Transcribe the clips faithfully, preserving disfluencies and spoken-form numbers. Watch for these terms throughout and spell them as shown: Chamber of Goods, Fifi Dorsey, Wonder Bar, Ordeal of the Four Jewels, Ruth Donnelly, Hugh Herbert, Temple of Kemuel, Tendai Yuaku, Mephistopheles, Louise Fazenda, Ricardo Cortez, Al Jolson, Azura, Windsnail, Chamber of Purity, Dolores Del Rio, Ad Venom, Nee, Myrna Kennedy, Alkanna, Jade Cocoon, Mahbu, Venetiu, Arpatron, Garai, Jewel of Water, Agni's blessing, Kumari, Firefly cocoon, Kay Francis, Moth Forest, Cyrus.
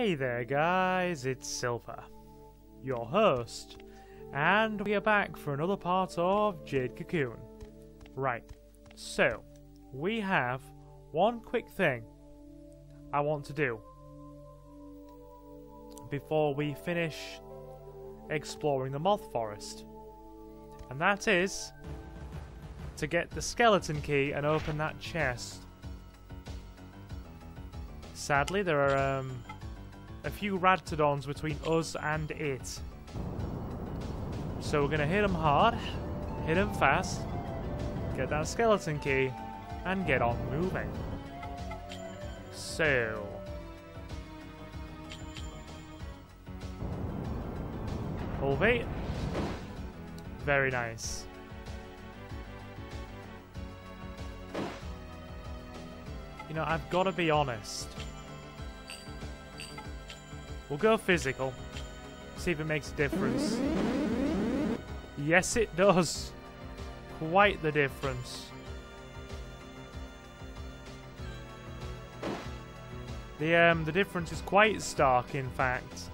Hey there guys, it's Silver, your host, and we are back for another part of Jade Cocoon. Right, so we have one quick thing I want to do before we finish exploring the Moth Forest, and that is to get the skeleton key and open that chest. Sadly, there are um, a few Rantodons between us and it. So we're going to hit them hard, hit them fast, get that skeleton key, and get on moving. So... Ulvi. Very nice. You know, I've got to be honest. We'll go physical. See if it makes a difference. Yes, it does. Quite the difference. The um the difference is quite stark, in fact.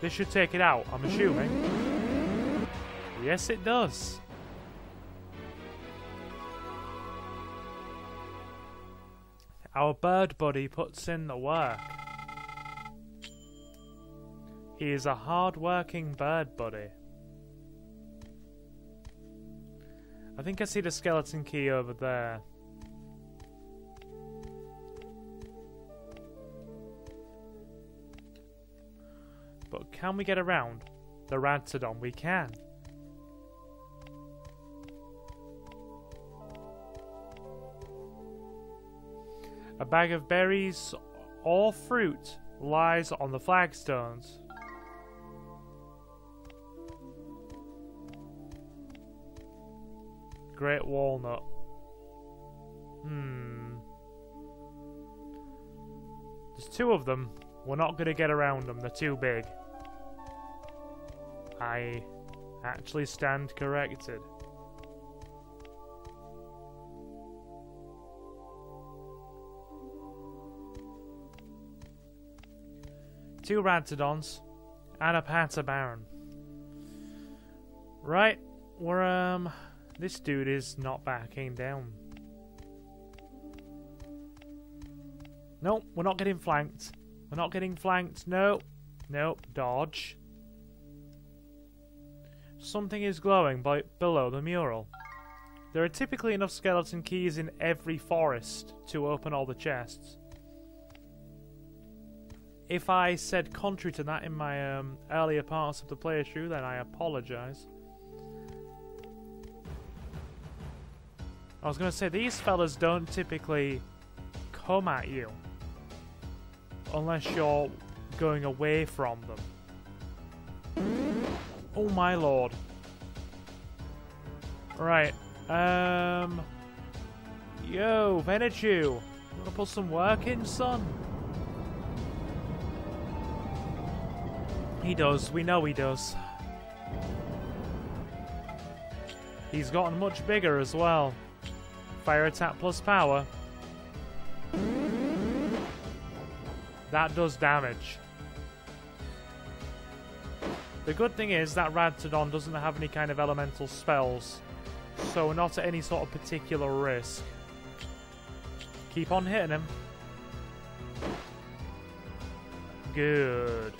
This should take it out, I'm assuming. Yes, it does. Our bird buddy puts in the work. He is a hard-working bird buddy. I think I see the skeleton key over there. But can we get around the Rantodon? We can. A bag of berries or fruit lies on the flagstones. Great walnut. Hmm. There's two of them. We're not going to get around them. They're too big. I actually stand corrected. Two Rantodons and a Pata Baron. Right, we're um this dude is not backing down. No, we're not getting flanked. We're not getting flanked. No. Nope. Dodge. Something is glowing by below the mural. There are typically enough skeleton keys in every forest to open all the chests. If I said contrary to that in my um, earlier parts of the playthrough, then I apologise. I was going to say, these fellas don't typically come at you unless you're going away from them. Oh my lord. Right. Um. Yo, Venetiu. You want to put some work in, son? He does. We know he does. He's gotten much bigger as well. Fire attack plus power. That does damage. The good thing is that Rantodon doesn't have any kind of elemental spells. So we're not at any sort of particular risk. Keep on hitting him. Good.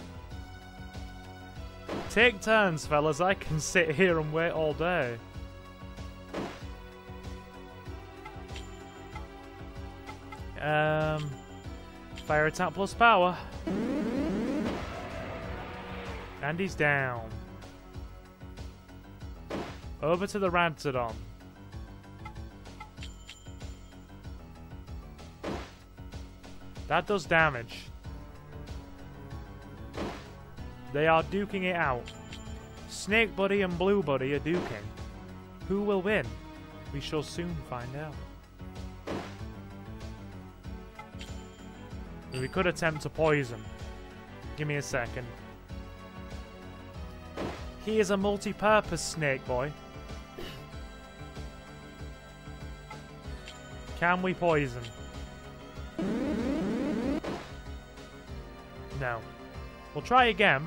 Take turns, fellas. I can sit here and wait all day. Um, fire attack plus power. And he's down. Over to the Rantodon. That does damage. They are duking it out. Snake Buddy and Blue Buddy are duking. Who will win? We shall soon find out. We could attempt to poison. Give me a second. He is a multi-purpose snake boy. Can we poison? now. We'll try again.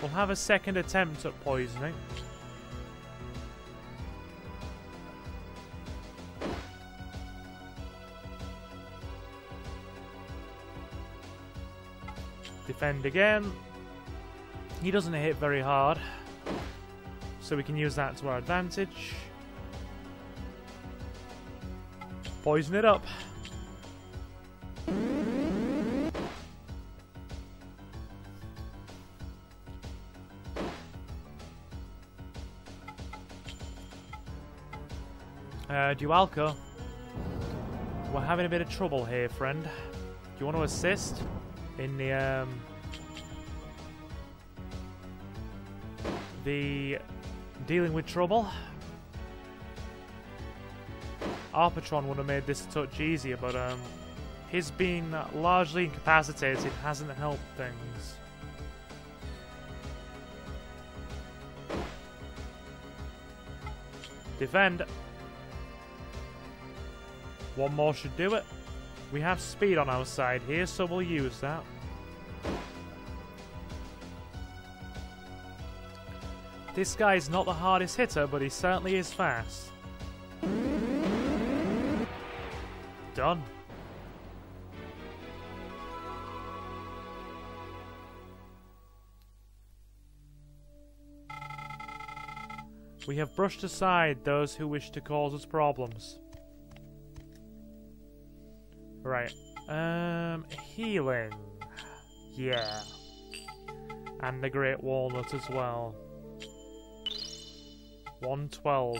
We'll have a second attempt at poisoning. Defend again. He doesn't hit very hard, so we can use that to our advantage. Poison it up. Uh, Dualko, we're having a bit of trouble here, friend. Do you want to assist in the um, the dealing with trouble? Arpatron would have made this a touch easier, but um, his being largely incapacitated hasn't helped things. Defend. One more should do it. We have speed on our side here, so we'll use that. This guy is not the hardest hitter, but he certainly is fast. Done. We have brushed aside those who wish to cause us problems. Right. Um, healing. Yeah. And the Great Walnut as well. one twelve.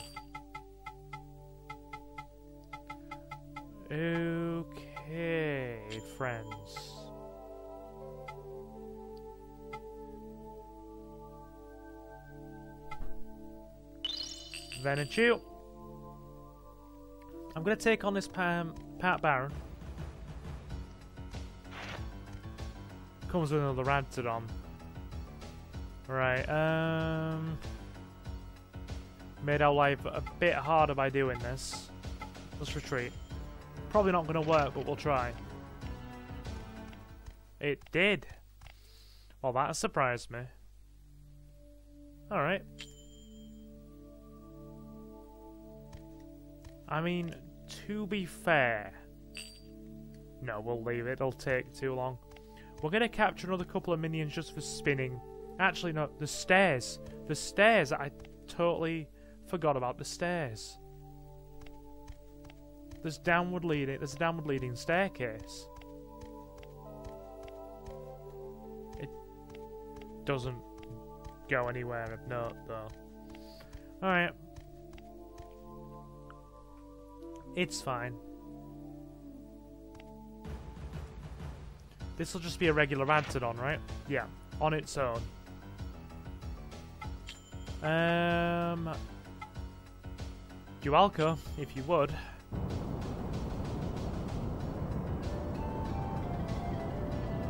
Okay, friends. Venetiu. I'm going to take on this um, Pata Baron. Comes with another Rantodon. Right, um... made our life a bit harder by doing this. Let's retreat. Probably not going to work, but we'll try. It did. Well, that surprised me. Alright. I mean, to be fair... no, we'll leave it. It'll take too long. We're going to capture another couple of minions just for spinning. Actually, no, the stairs. The stairs. I totally forgot about the stairs. There's downward leading. There's a downward leading staircase. It doesn't go anywhere of note, though. All right, it's fine. This will just be a regular Antidon, right? Yeah, on its own. Um, Jualco, if you would.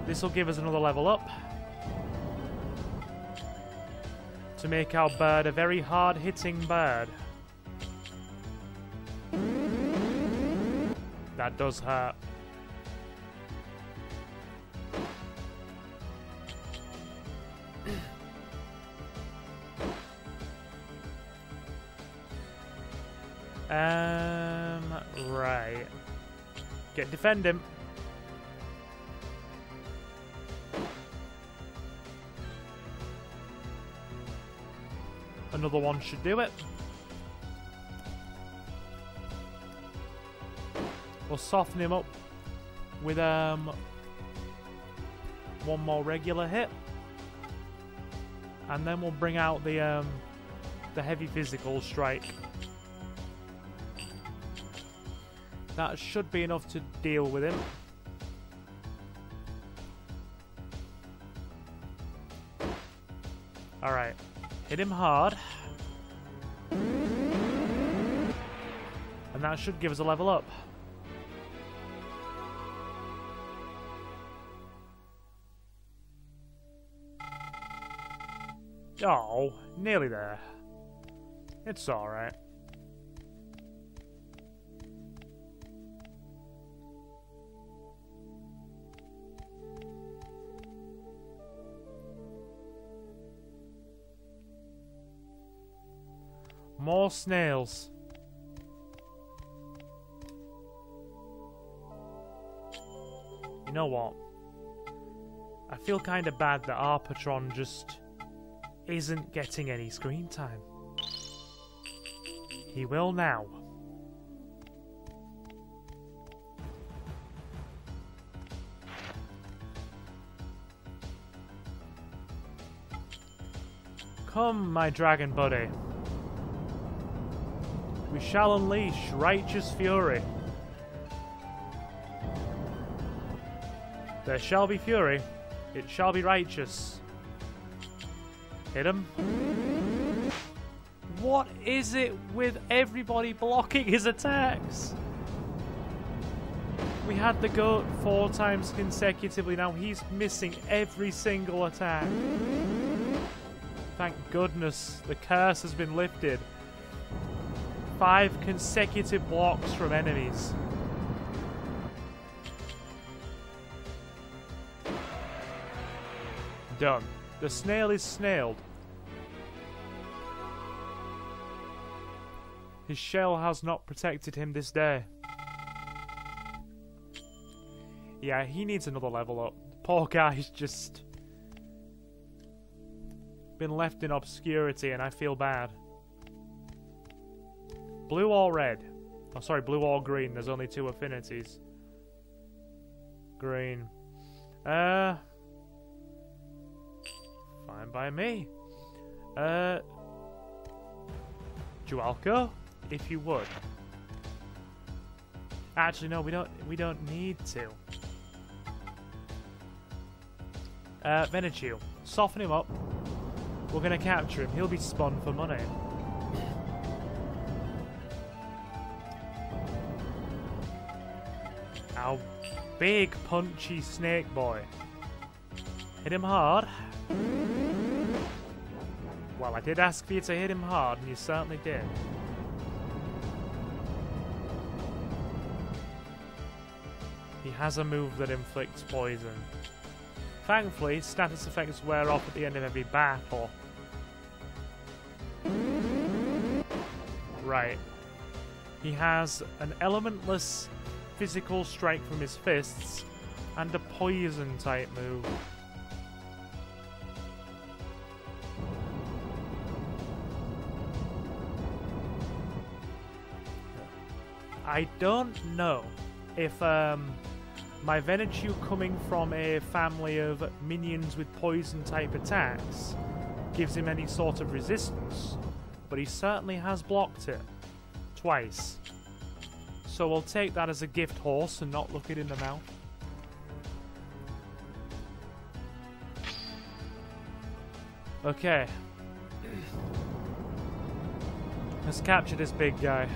This will give us another level up to make our bird a very hard-hitting bird. That does hurt. Um, right. Get defend him. Another one should do it. We'll soften him up with um one more regular hit, and then we'll bring out the um the heavy physical strike. That should be enough to deal with him. All right. Hit him hard. And that should give us a level up. Oh, nearly there. It's alright. More snails. You know what? I feel kind of bad that Arpatron just isn't getting any screen time. He will now. Come, my dragon buddy. We shall unleash righteous fury. There shall be fury. It shall be righteous. Hit him. What is it with everybody blocking his attacks? We had the goat four times consecutively. Now he's missing every single attack. Thank goodness the curse has been lifted. Five consecutive blocks from enemies. Done. The snail is snailed. His shell has not protected him this day. Yeah, he needs another level up. Poor guy's just been left in obscurity and I feel bad. Blue or red? Oh, sorry, blue or green. There's only two affinities. Green. Uh, fine by me. Uh, Jualco, if you would. Actually, no, we don't. We don't need to. Uh, Venetiu, soften him up. We're gonna capture him. He'll be spun for money. Our big punchy snake boy. Hit him hard. Well, I did ask for you to hit him hard, and you certainly did. He has a move that inflicts poison. Thankfully, status effects wear off at the end of every battle. Right. He has an elementless physical strike from his fists and a poison type move. I don't know if um, my Venetiu coming from a family of minions with poison type attacks gives him any sort of resistance, but he certainly has blocked it twice. So we'll take that as a gift horse and not look it in the mouth. Okay. Let's capture this big guy.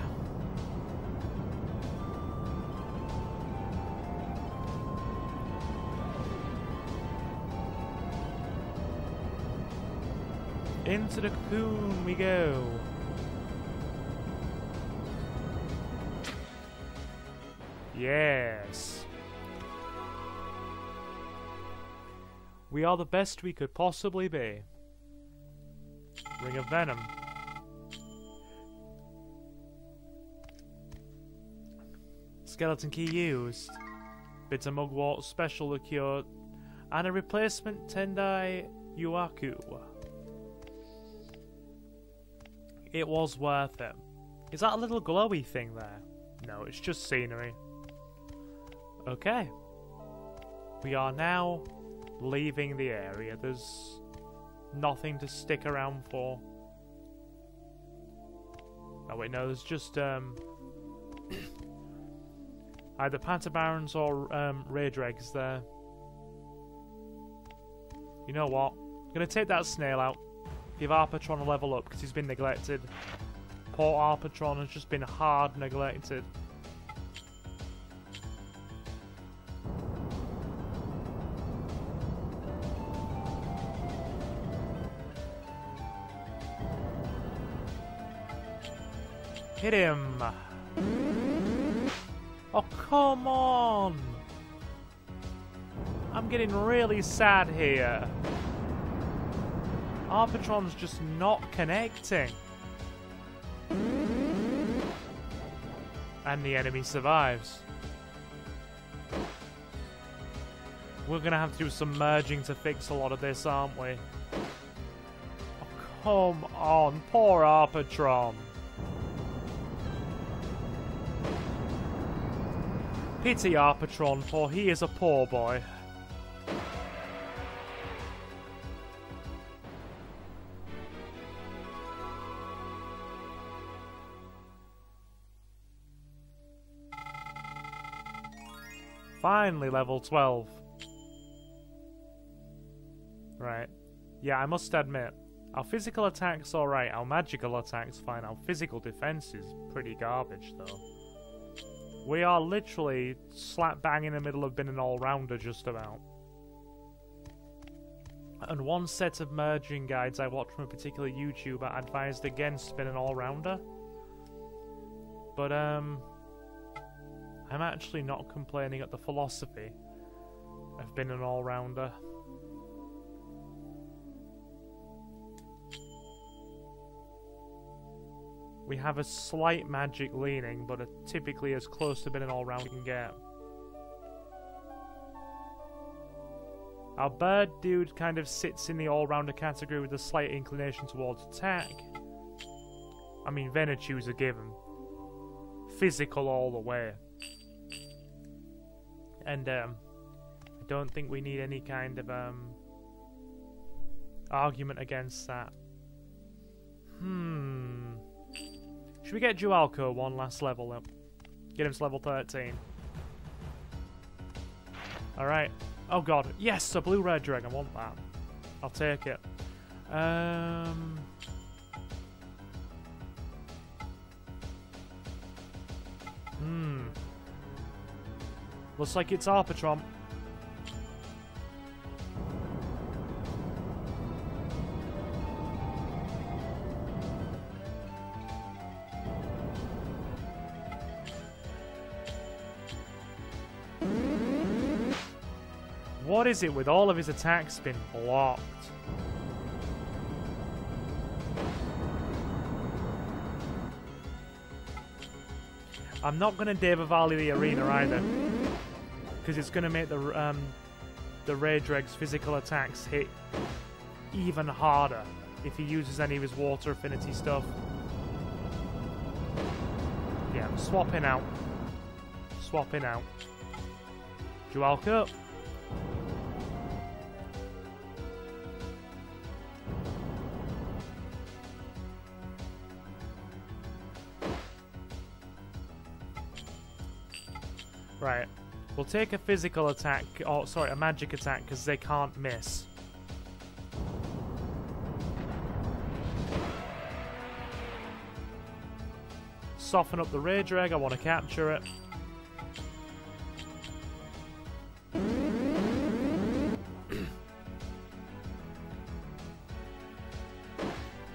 Into the cocoon we go. Yes. We are the best we could possibly be. Ring of Venom. Skeleton key used. Bitter mugwort, special liqueur, and a replacement Tendai Yuaku. It was worth it. Is that a little glowy thing there? No, it's just scenery. Okay. We are now leaving the area. There's nothing to stick around for. Oh wait, no, there's just um, either Pata Barons or um, Raidregs there. You know what? I'm going to take that snail out. Give Arpatron a level up, because he's been neglected. Poor Arpatron has just been hard neglected. Hit him! Oh, come on! I'm getting really sad here. Arpatron's just not connecting. And the enemy survives. We're gonna have to do some merging to fix a lot of this, aren't we? Oh, come on, poor Arpatron. Pity Arpatron, for he is a poor boy. Finally level twelve. Right. Yeah, I must admit, our physical attack's alright, our magical attack's fine, our physical defense is pretty garbage though. We are literally slap bang in the middle of being an all-rounder just about. And one set of merging guides I watched from a particular YouTuber advised against being an all-rounder. But um... I'm actually not complaining at the philosophy of being an all-rounder. We have a slight magic leaning, but are typically as close to being an all-round we can get. Our bird dude kind of sits in the all-rounder category with a slight inclination towards attack. I mean, Venetiu's a given. Physical all the way. And, um, I don't think we need any kind of, um, argument against that. Hmm... Should we get Jualco one last level up? Get him to level thirteen. Alright. Oh god. Yes, a blue red dreg. I want that. I'll take it. Um... Hmm. Looks like it's Arpatron. What is it with all of his attacks been blocked? I'm not going to Deva Valley the arena either, because it's going to make the um, the Raidreg's physical attacks hit even harder if he uses any of his water affinity stuff. Yeah, I'm swapping out. Swapping out. Dualko. Right. We'll take a physical attack, or sorry, a magic attack, because they can't miss. Soften up the Raidreg, I want to capture it.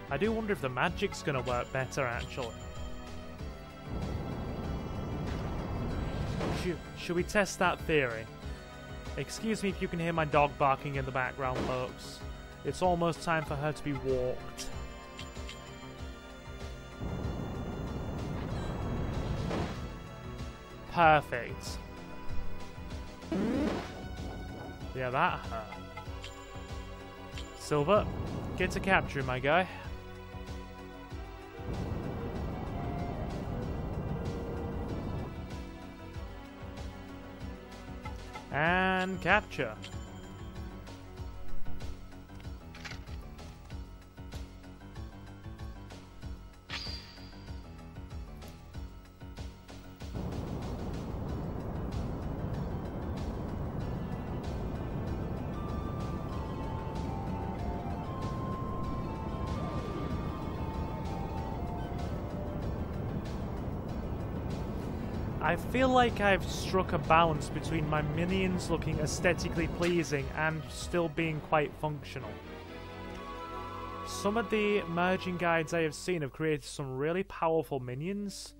I do wonder if the magic's going to work better, actually. Should we test that theory? Excuse me if you can hear my dog barking in the background, folks. It's almost time for her to be walked. Perfect. Yeah, that hurt. Silver, get to capture, my guy. And capture. I feel like I've struck a balance between my minions looking aesthetically pleasing and still being quite functional. Some of the merging guides I have seen have created some really powerful minions,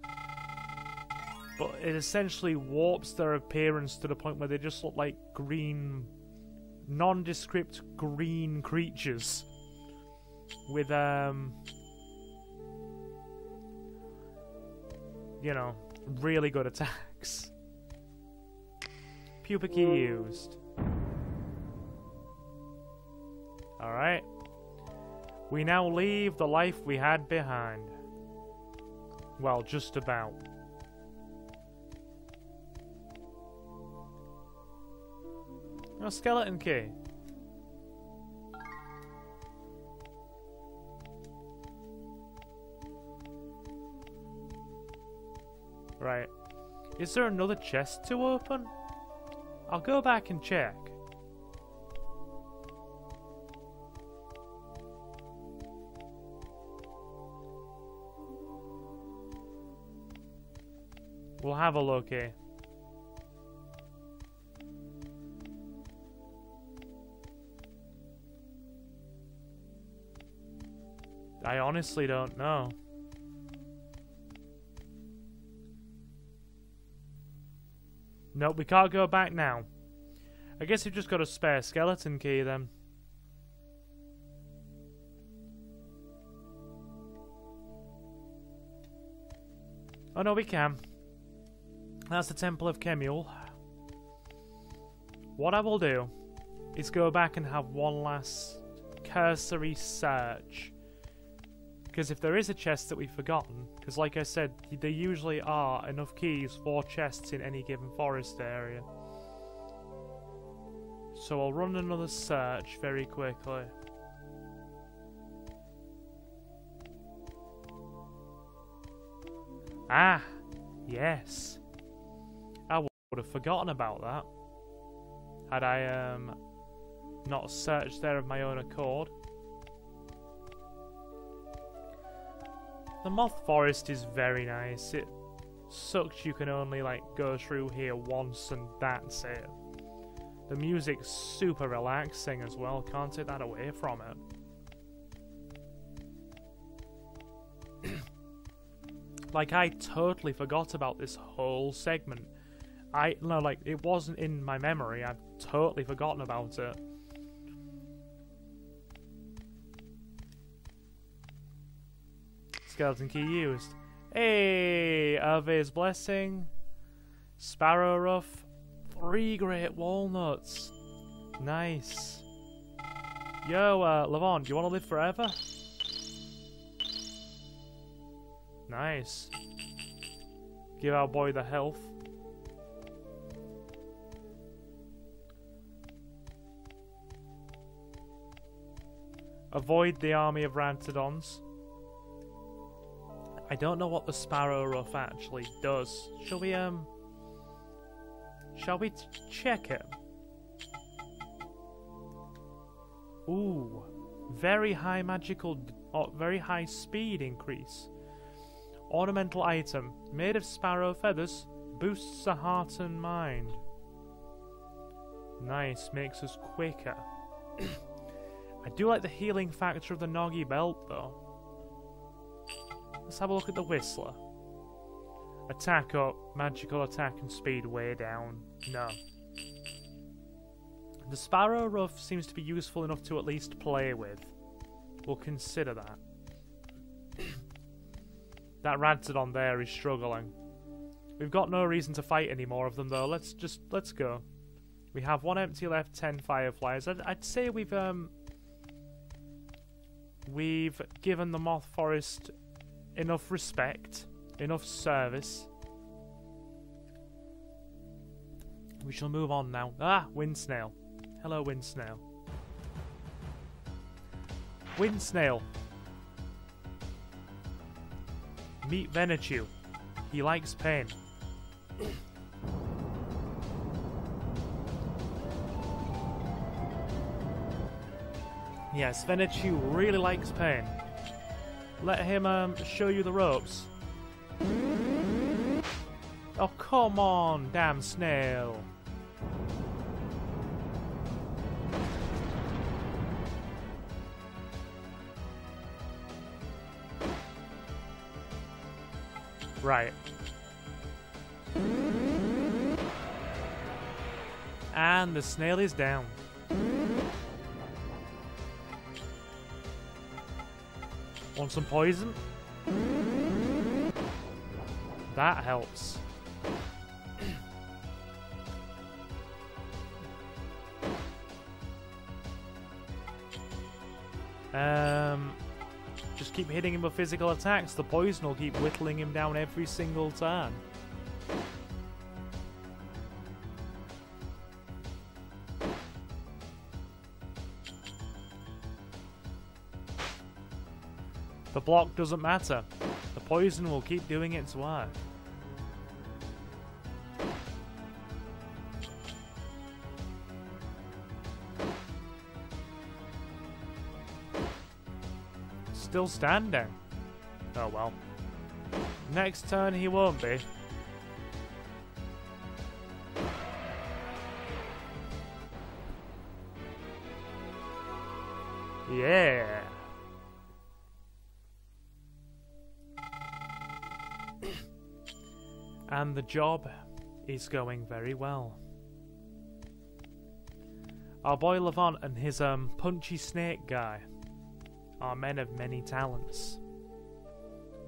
but it essentially warps their appearance to the point where they just look like green, nondescript green creatures with um you know, really good attacks. Pupa key used. Alright. We now leave the life we had behind. Well, just about. A skeleton key. Right. Is there another chest to open? I'll go back and check. We'll have a look here. I honestly don't know. Nope, we can't go back now. I guess we've just got a spare skeleton key then. Oh no, we can. That's the Temple of Kemuel. What I will do is go back and have one last cursory search. Because if there is a chest that we've forgotten, because like I said, there usually are enough keys for chests in any given forest area. So I'll run another search very quickly. Ah, yes. I would have forgotten about that had I um, not searched there of my own accord. The Moth Forest is very nice. It sucks you can only like go through here once and that's it. The music's super relaxing as well. Can't take that away from it. Like I totally forgot about this whole segment. I no like it wasn't in my memory. I've totally forgotten about it. Skeleton key used. Hey, Ave's blessing. Sparrow Ruff. Three great walnuts. Nice. Yo, uh, Levon, do you want to live forever? Nice. Give our boy the health. Avoid the army of Rantodons. I don't know what the Sparrow Ruff actually does. Shall we, um... Shall we t check it? Ooh. Very high magical... or very high speed increase. Ornamental item. Made of sparrow feathers. Boosts the heart and mind. Nice. Makes us quicker. I do like the healing factor of the Noggy Belt, though. Let's have a look at the Whistler. Attack up, magical attack and speed way down. No. The Sparrow Ruff seems to be useful enough to at least play with. We'll consider that. That Rantodon there is struggling. We've got no reason to fight any more of them though. Let's just, let's go. We have one empty left, ten Fireflies. I'd, I'd say we've, um... We've given the Moth Forest enough respect, enough service. We shall move on now. Ah, Windsnail. Hello, Windsnail. Windsnail. Meet Venetiu. He likes pain. Yes, Venetiu really likes pain. Let him um, show you the ropes. Oh, come on, damn snail. Right. And the snail is down. Want some poison? That helps. um, just keep hitting him with physical attacks. The poison will keep whittling him down every single turn. The block doesn't matter. The poison will keep doing its work. Still standing. Oh well. Next turn he won't be. Yeah. And the job is going very well. Our boy Levon and his um, punchy snake guy are men of many talents.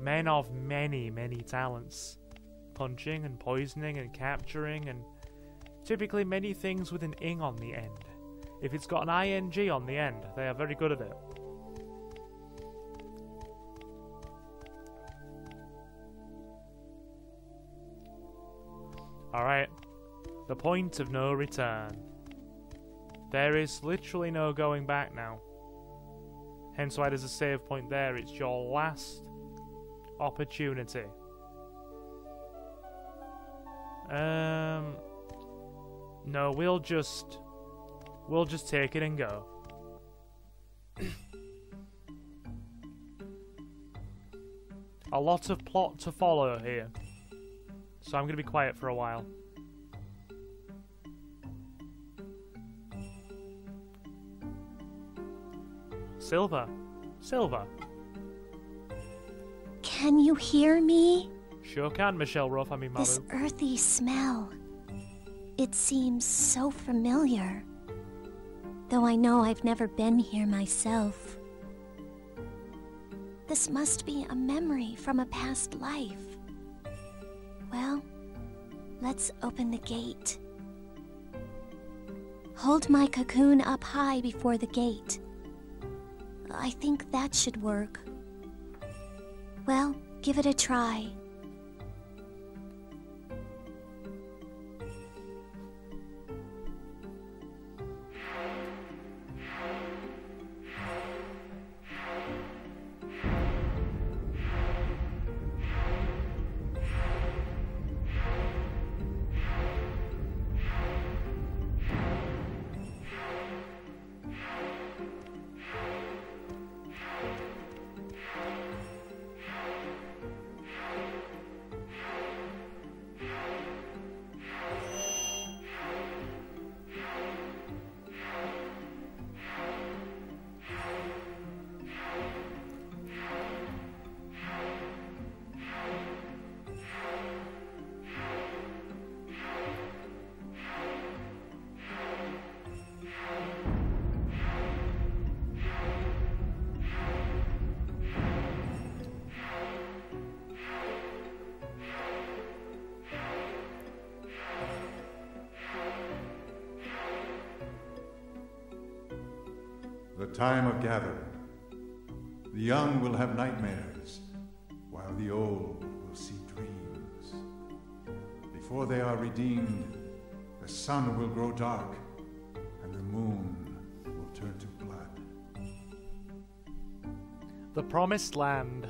Men of many, many talents. Punching and poisoning and capturing and typically many things with an ing on the end. If it's got an ing on the end, they are very good at it. Alright, the point of no return. There is literally no going back now. Hence why there's a save point there, it's your last opportunity. Um, no, we'll just, we'll just take it and go. A lot of plot to follow here. So I'm going to be quiet for a while. Silver. Silver. Can you hear me? Sure can, Michelle Ruff. I mean, Mahbu. This earthy smell. It seems so familiar. Though I know I've never been here myself. This must be a memory from a past life. Well, let's open the gate. Hold my cocoon up high before the gate. I think that should work. Well, give it a try. Time of gathering. The young will have nightmares, while the old will see dreams. Before they are redeemed, the sun will grow dark, and the moon will turn to blood. The Promised Land.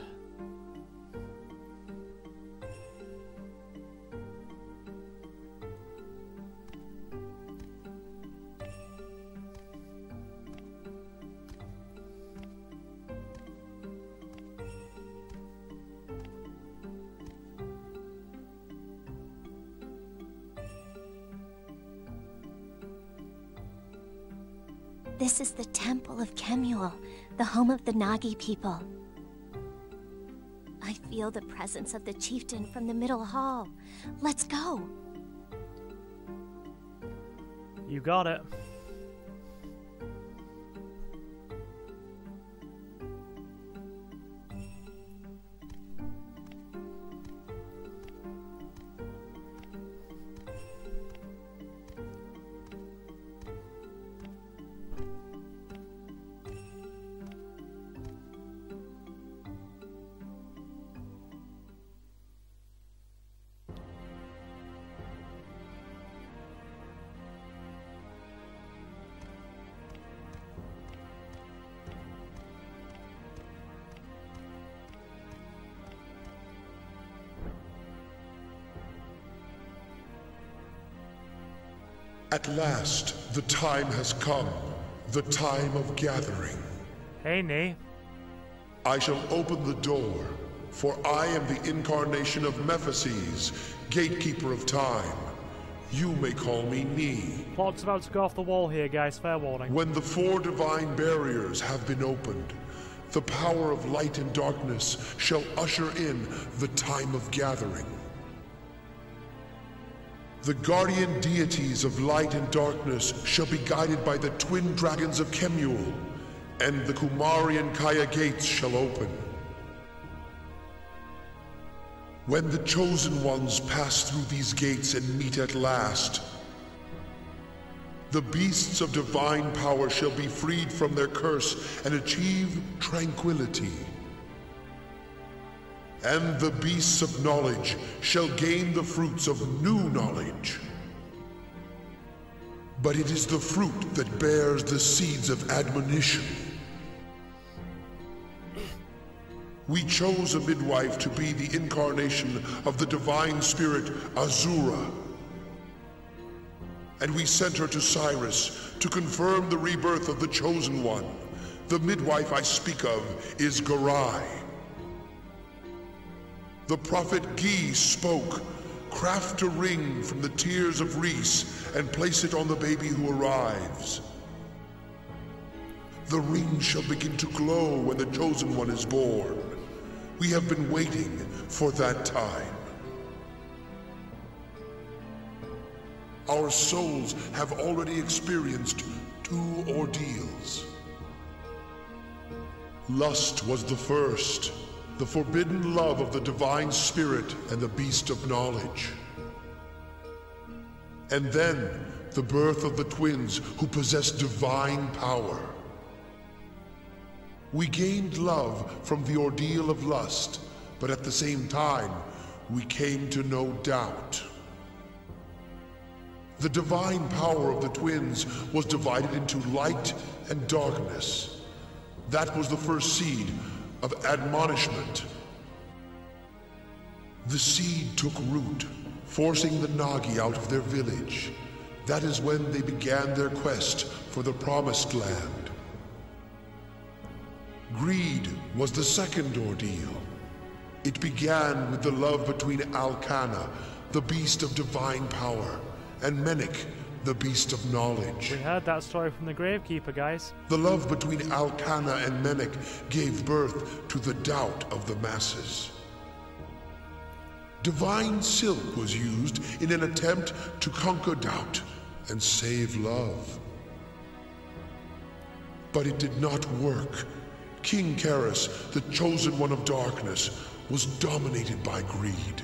This is the Temple of Kemuel, the home of the Nagi people. I feel the presence of the chieftain from the middle hall. Let's go! You got it. At last, the time has come. The time of gathering. Hey, Nee. I shall open the door, for I am the incarnation of Mephistopheles, gatekeeper of time. You may call me Nee. Plot's about to go off the wall here, guys. Fair warning. When the four divine barriers have been opened, the power of light and darkness shall usher in the time of gathering. The guardian deities of light and darkness shall be guided by the twin dragons of Kemuel, and the Kumari and Kaya gates shall open. When the chosen ones pass through these gates and meet at last, the beasts of divine power shall be freed from their curse and achieve tranquility. And the beasts of knowledge shall gain the fruits of new knowledge. But it is the fruit that bears the seeds of admonition. We chose a midwife to be the incarnation of the divine spirit Azura. And we sent her to Cyrus to confirm the rebirth of the Chosen One. The midwife I speak of is Garai. The prophet Gi spoke, craft a ring from the tears of Reese and place it on the baby who arrives. The ring shall begin to glow when the Chosen One is born. We have been waiting for that time. Our souls have already experienced two ordeals. Lust was the first. The forbidden love of the divine spirit and the beast of knowledge. And then, the birth of the twins who possess divine power. We gained love from the ordeal of lust, but at the same time, we came to no doubt. The divine power of the twins was divided into light and darkness. That was the first seed of admonishment. The seed took root, forcing the Nagi out of their village. That is when they began their quest for the promised land. Greed was the second ordeal. It began with the love between Alkanna, the beast of divine power, and Menahk, the beast of knowledge. We heard that story from the Gravekeeper, guys. The love between Alkanna and Menahk gave birth to the doubt of the masses. Divine silk was used in an attempt to conquer doubt and save love. But it did not work. King Cyrus, the chosen one of darkness, was dominated by greed.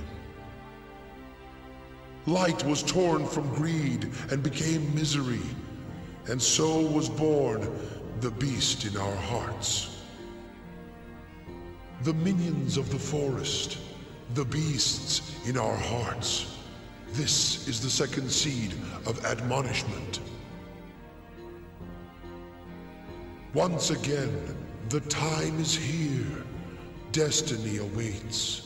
Light was torn from greed and became misery, and so was born the beast in our hearts. The minions of the forest, the beasts in our hearts. This is the second seed of admonishment. Once again, the time is here. Destiny awaits.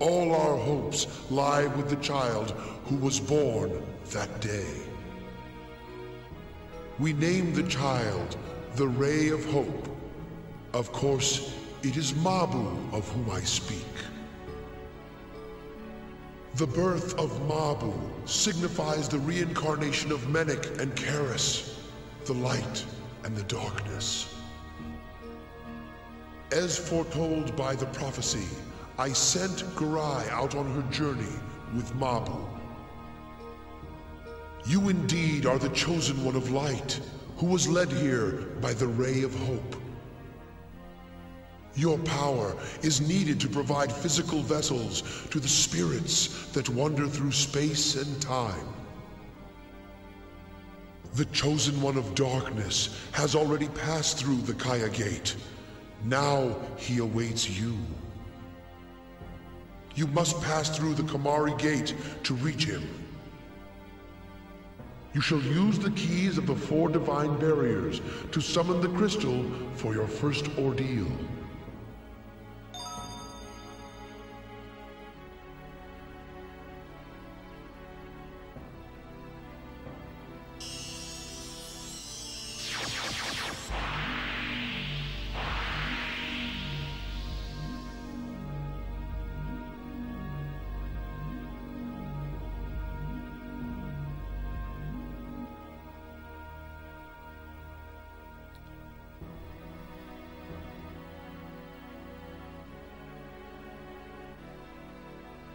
All our hopes lie with the child who was born that day. We name the child the Ray of Hope. Of course, it is Mahbu of whom I speak. The birth of Mahbu signifies the reincarnation of Menahk and Cyrus, the light and the darkness. As foretold by the prophecy, I sent Garai out on her journey with Mahbu. You indeed are the chosen one of light, who was led here by the Ray of Hope. Your power is needed to provide physical vessels to the spirits that wander through space and time. The chosen one of darkness has already passed through the Kaya Gate. Now he awaits you. You must pass through the Kumari Gate to reach him. You shall use the keys of the four divine barriers to summon the crystal for your first ordeal.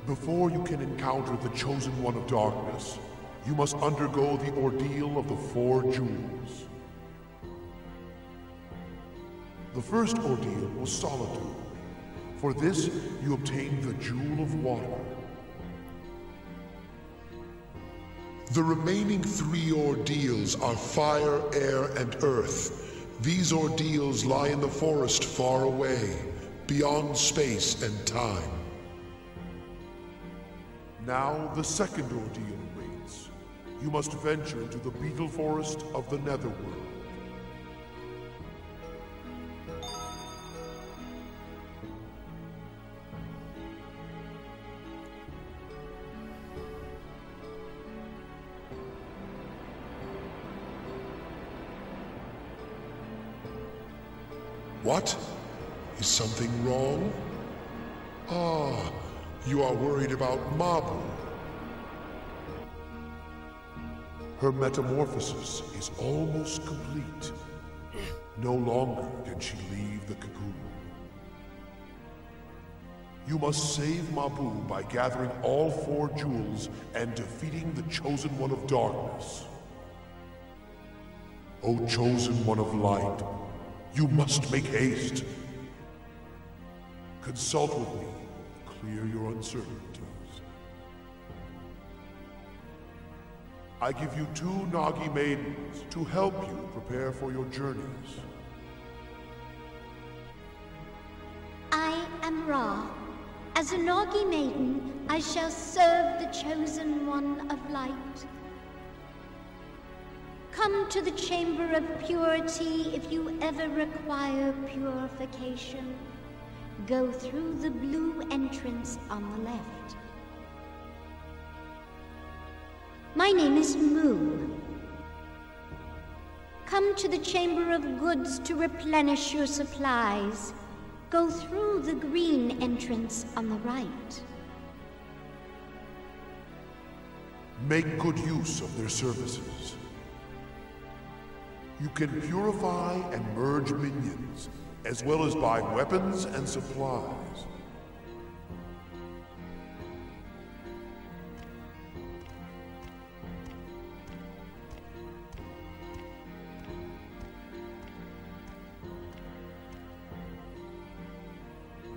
Before you can encounter the Chosen One of Darkness, you must undergo the ordeal of the Four Jewels. The first ordeal was solitude. For this, you obtained the Jewel of Water. The remaining three ordeals are fire, air, and earth. These ordeals lie in the forest far away, beyond space and time. Now the second ordeal awaits. You must venture into the Beetle Forest of the Netherworld. What? Is something wrong? Ah. You are worried about Mahbu. Her metamorphosis is almost complete. No longer can she leave the cocoon. You must save Mahbu by gathering all four jewels and defeating the Chosen One of Darkness. O Chosen One of Light, you must make haste. Consult with me. Clear your uncertainties. I give you two Nagi Maidens to help you prepare for your journeys. I am Ra. As a Nagi Maiden, I shall serve the Chosen One of Light. Come to the Chamber of Purity if you ever require purification. Go through the blue entrance on the left. My name is Moo. Come to the Chamber of Goods to replenish your supplies. Go through the green entrance on the right. Make good use of their services. You can purify and merge minions, as well as buy weapons and supplies.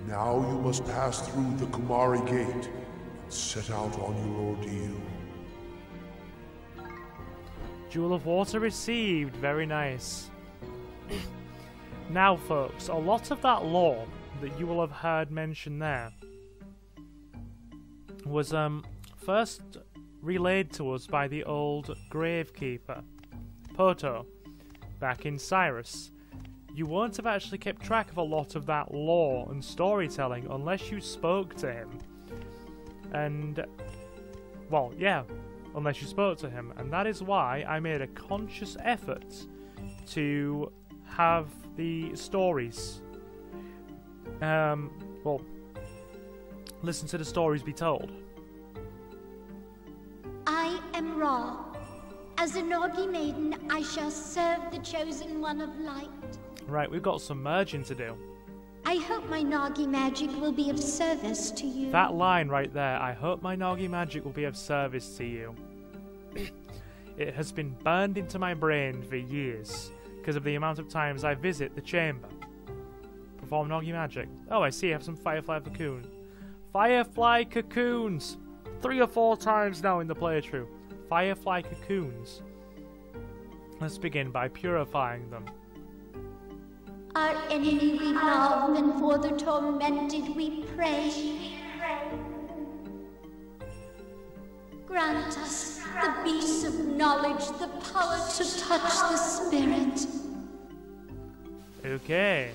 Now you must pass through the Kumari gate and set out on your ordeal. Jewel of Water received, very nice. Now folks, a lot of that lore that you will have heard mentioned there was um, first relayed to us by the old Gravekeeper, Poto, back in Cyrus. You won't have actually kept track of a lot of that lore and storytelling unless you spoke to him. And, well, yeah, unless you spoke to him. And that is why I made a conscious effort to have the stories, um, well, listen to the stories be told. I am Ra. As a Nagi Maiden, I shall serve the Chosen One of Light. Right, we've got some merging to do. I hope my Nagi magic will be of service to you. That line right there, I hope my Nagi magic will be of service to you. It has been burned into my brain for years, because of the amount of times I visit the chamber. Perform Noggy magic. Oh, I see, I have some Firefly cocoon. Firefly cocoons! Three or four times now in the playthrough. Firefly cocoons. Let's begin by purifying them. Our enemy we love, and for the tormented we pray. Grant us, the beast of knowledge, the power to touch the spirit. Okay.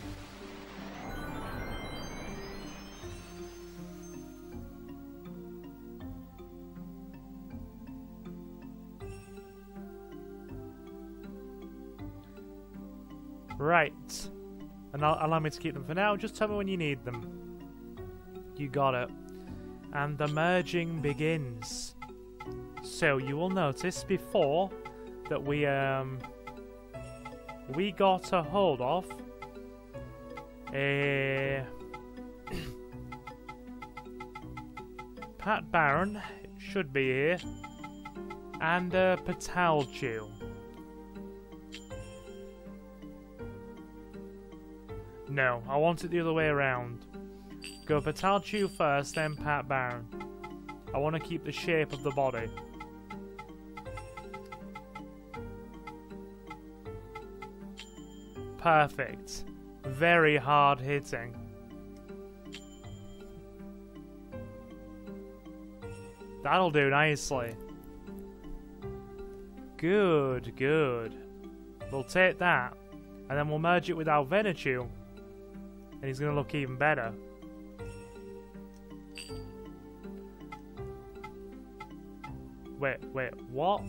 Right. And I'll, allow me to keep them for now. Just tell me when you need them. You got it. And the merging begins. So you will notice before that we um we got a hold of a Pata Baron, it should be here, and a Patalchu. No, I want it the other way around. Go Patalchu first, then Pata Baron. I want to keep the shape of the body. Perfect. Very hard hitting. That'll do nicely. Good, good. We'll take that. And then we'll merge it with our Venetiu. And he's going to look even better. Wait, wait, what?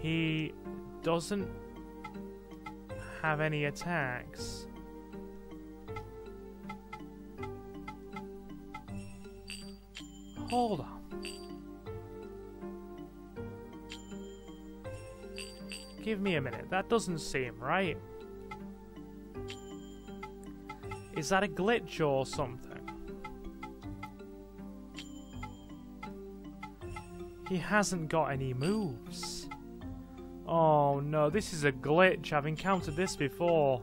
He doesn't have any attacks. Hold on. Give me a minute. That doesn't seem right. Is that a glitch or something? He hasn't got any moves. Oh no, this is a glitch. I've encountered this before.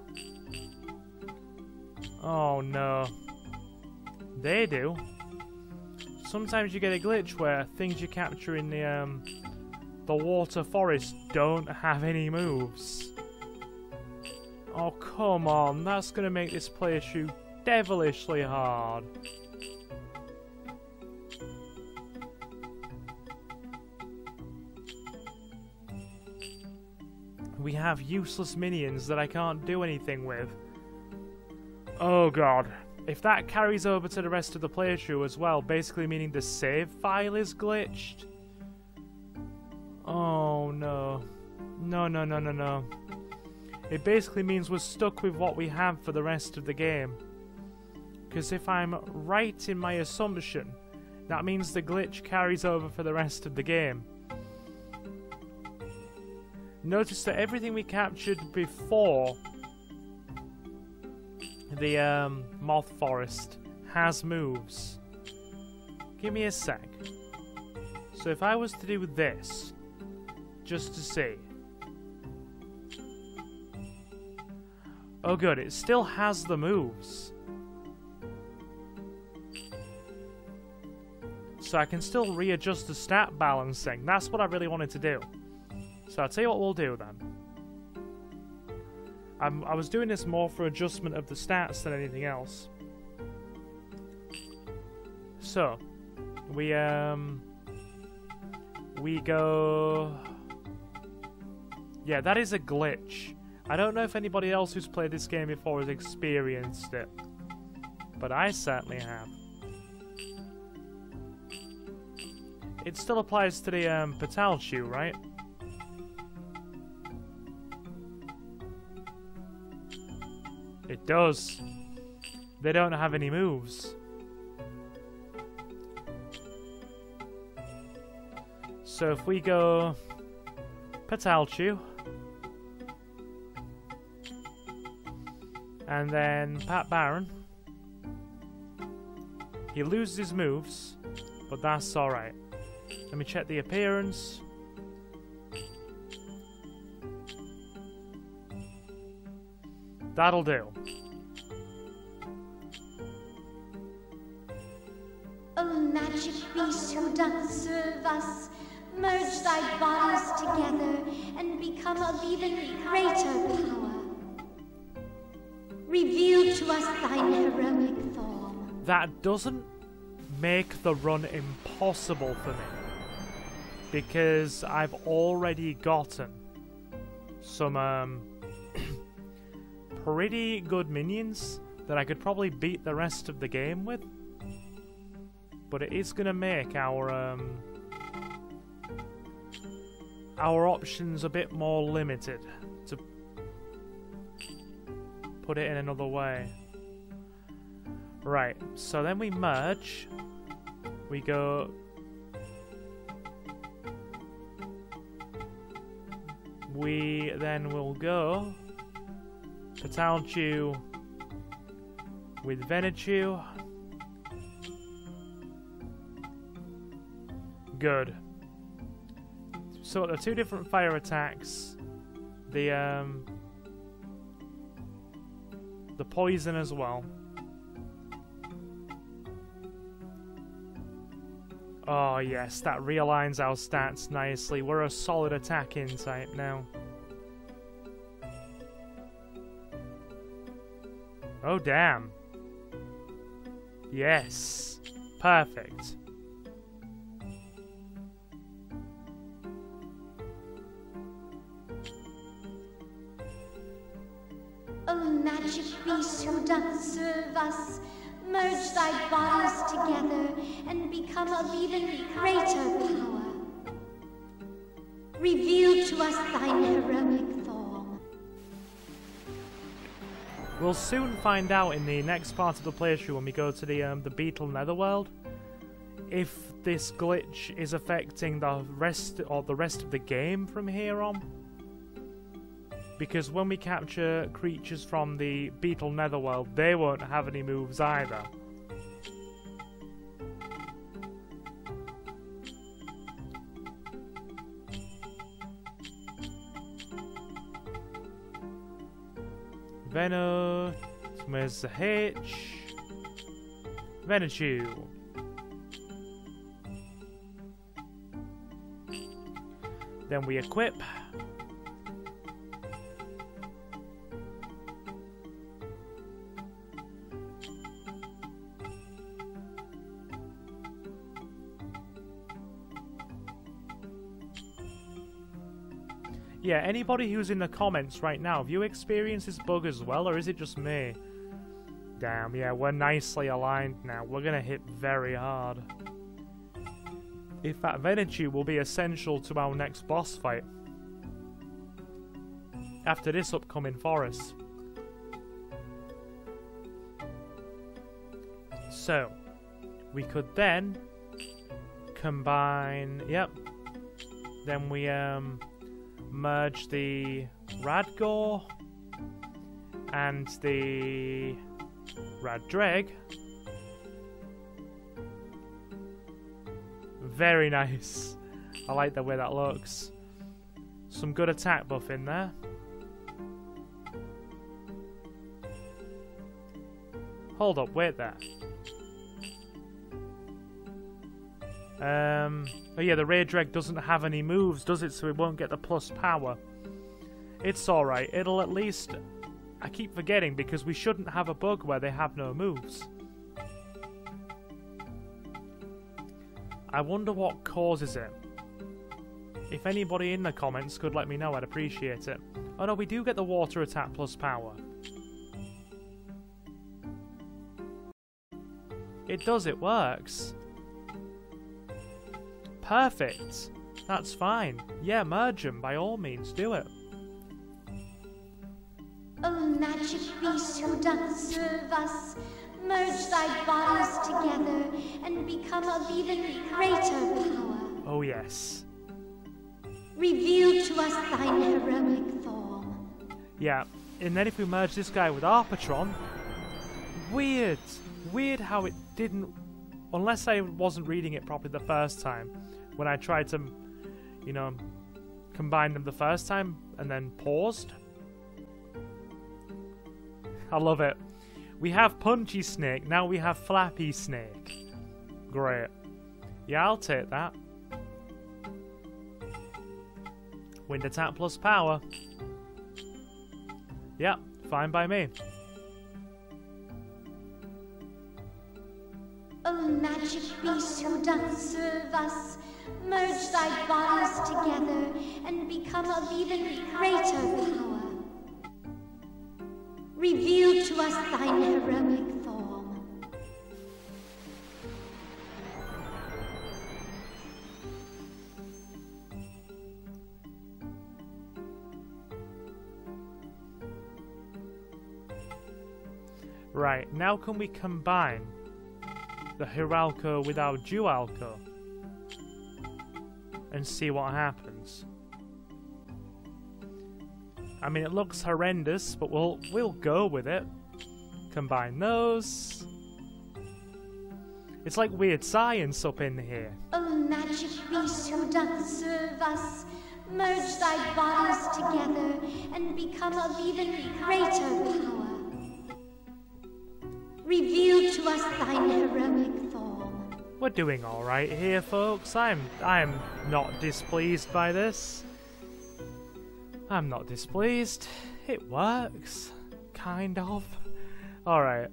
Oh no. They do. Sometimes you get a glitch where things you capture in the um, the water forest don't have any moves. Oh come on, that's gonna make this player shoot devilishly hard. We have useless minions that I can't do anything with. Oh god. If that carries over to the rest of the playthrough as well, basically meaning the save file is glitched. Oh no. No, no, no, no, no. It basically means we're stuck with what we have for the rest of the game. Because if I'm right in my assumption, that means the glitch carries over for the rest of the game. Notice that everything we captured before the um, Moth Forest has moves. Give me a sec. So if I was to do this, just to see. Oh good, it still has the moves. So I can still readjust the stat balancing. That's what I really wanted to do. So I'll tell you what we'll do then. I'm, I was doing this more for adjustment of the stats than anything else. So, we um, we go. Yeah, that is a glitch. I don't know if anybody else who's played this game before has experienced it, but I certainly have. It still applies to the um, Patalchu, right? It does. They don't have any moves. So if we go Patalchu and then Pata Baron, he loses his moves, but that's alright. Let me check the appearance. That'll do. O magic beast who doth serve us, merge thy bodies together and become of even greater power. Reveal to us thine heroic form. That doesn't make the run impossible for me, because I've already gotten some um pretty good minions that I could probably beat the rest of the game with. But it is going to make our um, our options a bit more limited. to put it in another way. Right, so then we merge. We go We then will go Patalchu with Venetiu. Good. So the two different fire attacks, the um, the poison as well. Oh yes, that realigns our stats nicely. We're a solid attacking type now. Oh damn. Yes. Perfect. O magic beast who doth serve us, merge thy bodies together and become of even greater power. Reveal to us thine heroic form. We'll soon find out in the next part of the playthrough when we go to the um, the Beetle Netherworld if this glitch is affecting the rest or the rest of the game from here on. Because when we capture creatures from the Beetle Netherworld, they won't have any moves either. Veno... where's the H? Venetiu. Then we equip. Yeah, anybody who's in the comments right now, have you experienced this bug as well, or is it just me? Damn, yeah, we're nicely aligned now. We're gonna hit very hard. In fact, Venetiu will be essential to our next boss fight. After this upcoming forest. So, we could then combine... Yep. Then we, um... merge the Radgore and the Rad dreg. Very nice. I like the way that looks. Some good attack buff in there. Hold up, wait there. Um, oh yeah, the Raidreg doesn't have any moves, does it? So it won't get the plus power. It's alright. It'll at least... I keep forgetting, because we shouldn't have a bug where they have no moves. I wonder what causes it. If anybody in the comments could let me know, I'd appreciate it. Oh no, we do get the water attack plus power. It does, it works. Perfect. That's fine. Yeah, merge them, by all means, do it. O magic beast who doth serve us, merge thy bodies together and become of even greater power. Oh yes. Reveal to us thine heroic form. Yeah, and then if we merge this guy with Arpatron, weird. Weird how it didn't, unless I wasn't reading it properly the first time. When I tried to, you know, combine them the first time and then paused. I love it. We have Punchy Snake, now we have Flappy Snake. Great. Yeah, I'll take that. Wind attack plus power. Yep, fine by me. O magic beast who doth serve us, merge thy bodies together and become of even greater power. Reveal to us thine heroic form. Right, now can we combine the Hieralko with our Dualko and see what happens? I mean, it looks horrendous, but we'll we'll go with it. Combine those. It's like weird science up in here. Oh, magic beast who doth serve us, merge thy bodies together and become of even greater power. Reveal to us thine heroic form. We're doing all right here, folks. I'm I'm not displeased by this. I'm not displeased. It works. Kind of. Alright.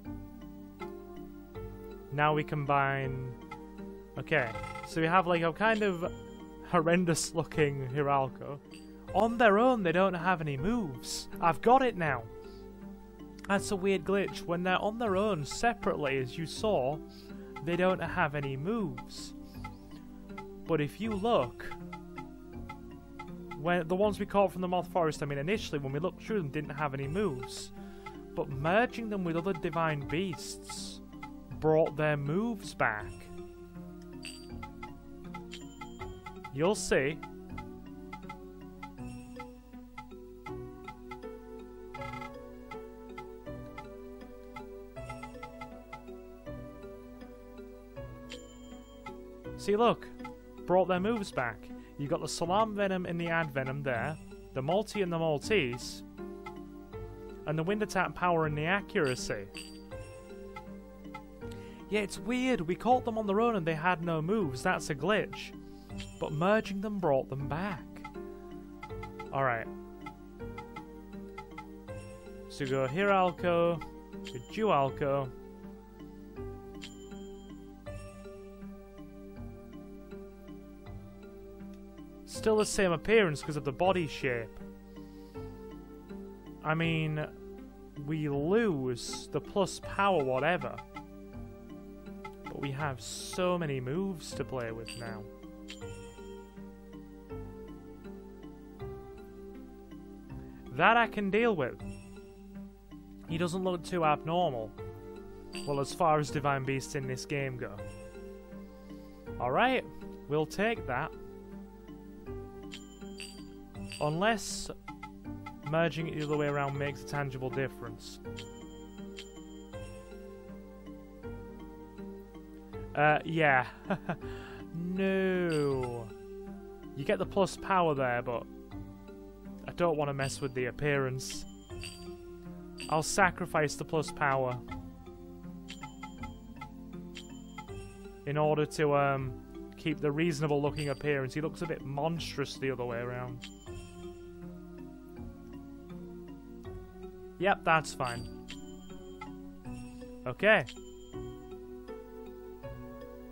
Now we combine... Okay. So we have like a kind of horrendous looking Hieralko. On their own they don't have any moves. I've got it now. That's a weird glitch. When they're on their own separately, as you saw, they don't have any moves. But if you look... When the ones we caught from the Moth Forest, I mean, initially when we looked through them, didn't have any moves. But merging them with other divine beasts brought their moves back. You'll see. See, look. Brought their moves back. You got the Salam Venom and the Ad Venom there, the Multi and the Maltese, and the Wind Attack Power and the Accuracy. Yeah, it's weird. We caught them on their own and they had no moves. That's a glitch. But merging them brought them back. Alright. So go Hieralko, go Jualco. Still the same appearance because of the body shape. I mean, we lose the plus power whatever, but we have so many moves to play with now. That I can deal with. He doesn't look too abnormal. Well, as far as divine beasts in this game go. Alright, we'll take that. Unless merging it the other way around makes a tangible difference. Uh, yeah. No. You get the plus power there, but I don't want to mess with the appearance. I'll sacrifice the plus power in order to um, keep the reasonable looking appearance. He looks a bit monstrous the other way around. Yep, that's fine. Okay.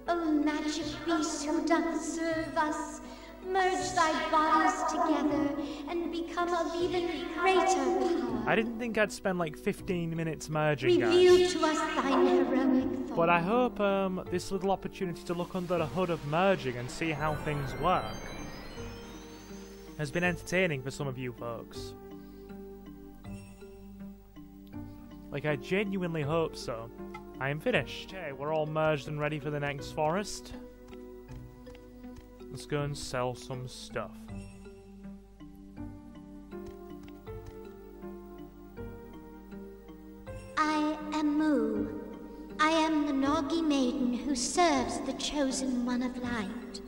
O magic beast who doth serve us, merge thy bodies together and become of even greater power. I didn't think I'd spend like fifteen minutes merging, guys. Reveal to us thine heroic form. But I hope um, this little opportunity to look under the hood of merging and see how things work has been entertaining for some of you folks. Like, I genuinely hope so. I am finished. Okay, we're all merged and ready for the next forest. Let's go and sell some stuff. I am Mu. I am the Nagi Maiden who serves the Chosen One of Light.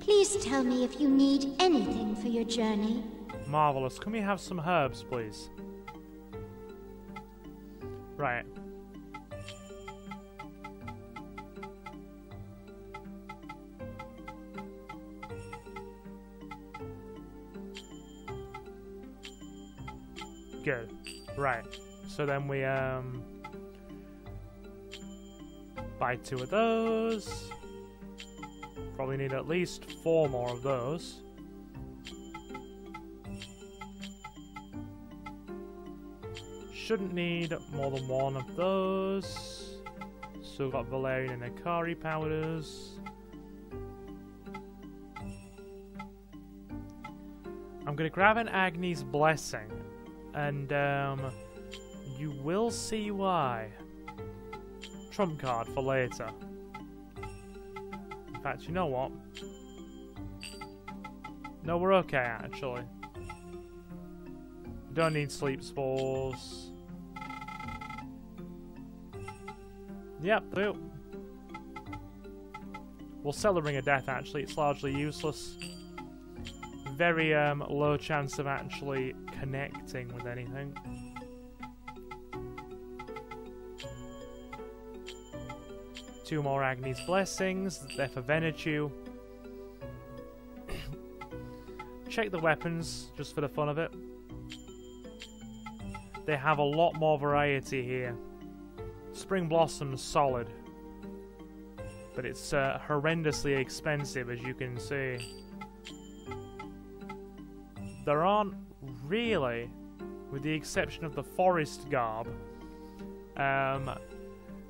Please tell me if you need anything for your journey. Marvelous. Can we have some herbs, please? Right. Good. Right. So then we um buy two of those. Probably need at least four more of those. Shouldn't need more than one of those. So we've got Valerian and Akari powders. I'm going to grab an Agni's Blessing and um, You will see why. Trump card for later. In fact, you know what? No, we're okay, actually. Don't need sleep spores. Yep, do. We'll sell the Ring of Death, actually. It's largely useless. Very um, low chance of actually connecting with anything. Two more Agni's Blessings. They're for Venetiu. Check the weapons, just for the fun of it. They have a lot more variety here. Spring Blossom's solid. But it's uh, horrendously expensive, as you can see. There aren't really, with the exception of the forest garb, um,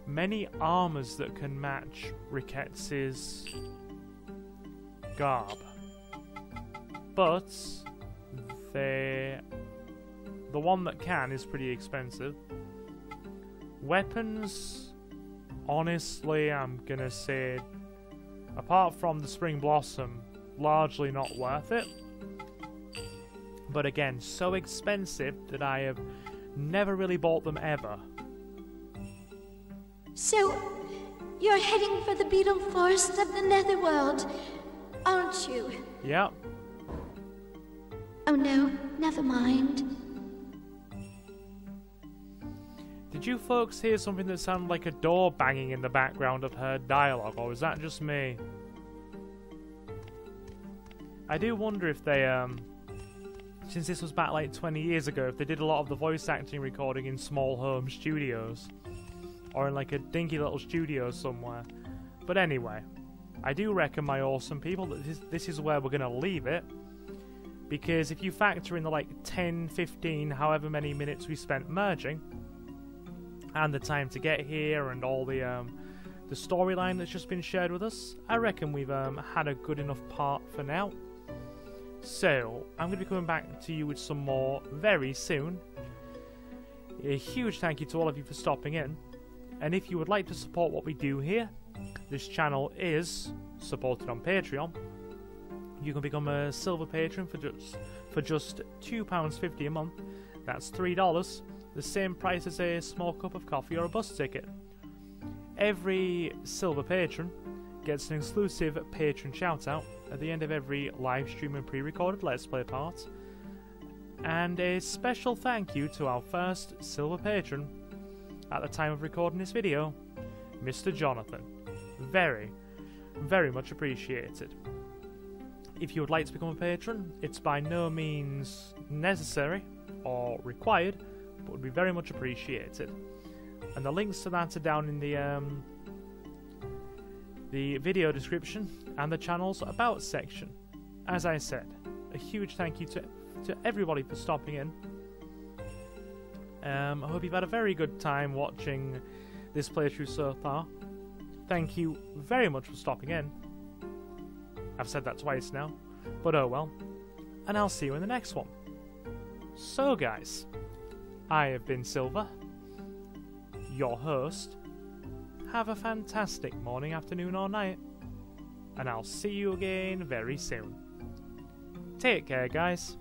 many armors that can match Riketts's garb. But they, the one that can is pretty expensive. Weapons, honestly, I'm going to say, apart from the Spring Blossom, largely not worth it. But again, so expensive that I have never really bought them ever. So, you're heading for the Beetle Forest of the Netherworld, aren't you? Yep. Oh no, never mind. Did you folks hear something that sounded like a door banging in the background of her dialogue, or was that just me? I do wonder if they, um, since this was back like twenty years ago, if they did a lot of the voice acting recording in small home studios. Or in like a dinky little studio somewhere. But anyway, I do reckon, my awesome people, that this, this is where we're going to leave it. Because if you factor in the like ten, fifteen, however many minutes we spent merging, and the time to get here, and all the um, the storyline that's just been shared with us, I reckon we've um, had a good enough part for now. So, I'm going to be coming back to you with some more very soon. A huge thank you to all of you for stopping in. And if you would like to support what we do here, this channel is supported on Patreon. You can become a silver patron for just, for just two pounds fifty a month. That's three dollars. The same price as a small cup of coffee or a bus ticket. Every silver patron gets an exclusive patron shoutout at the end of every live stream and pre-recorded Let's Play part, and a special thank you to our first silver patron at the time of recording this video, Mister Jonathan. Very, very much appreciated. If you would like to become a patron, it's by no means necessary or required, but would be very much appreciated. And the links to that are down in the um, the video description and the channel's about section. As I said, a huge thank you to, to everybody for stopping in. Um, I hope you've had a very good time watching this playthrough so far. Thank you very much for stopping in. I've said that twice now, but oh well. And I'll see you in the next one. So guys, I have been Silver, your host. Have a fantastic morning, afternoon or night, and I'll see you again very soon. Take care, guys.